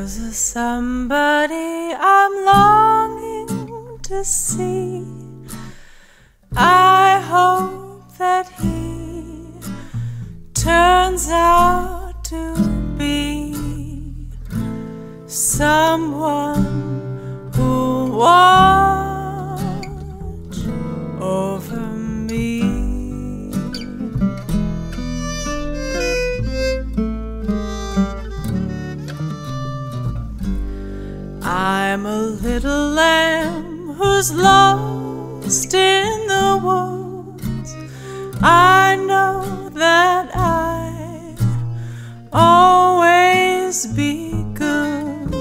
There's a somebody I'm longing to see. I hope that he turns out to be someone who'll watch over me. I'm a little lamb who's lost in the woods. I know that I always be good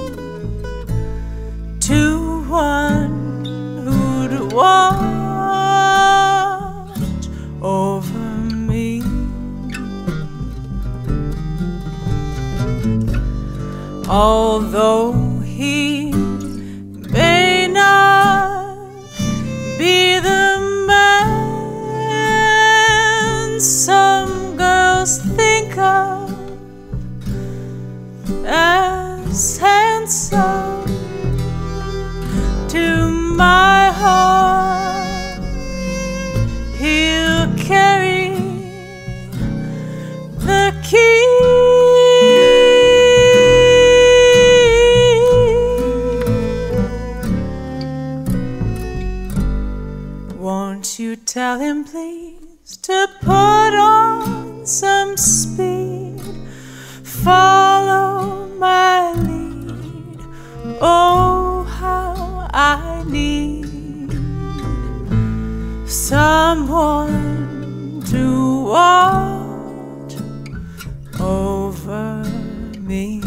to one who'd watch over me. Although he may not be the man some girls think of as handsome, to my heart he'll carry the key. Won't you tell him, please, to put on some speed, follow my lead, oh how I need someone to watch over me.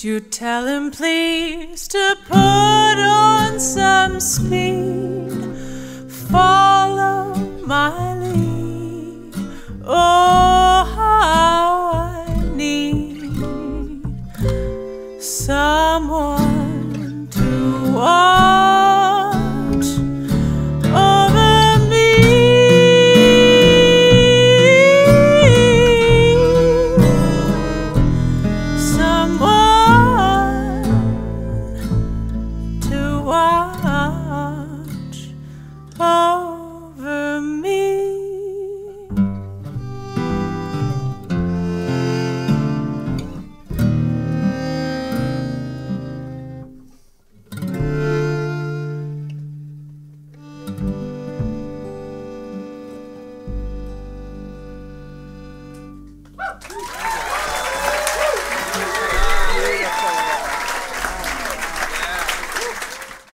You tell him, please, to put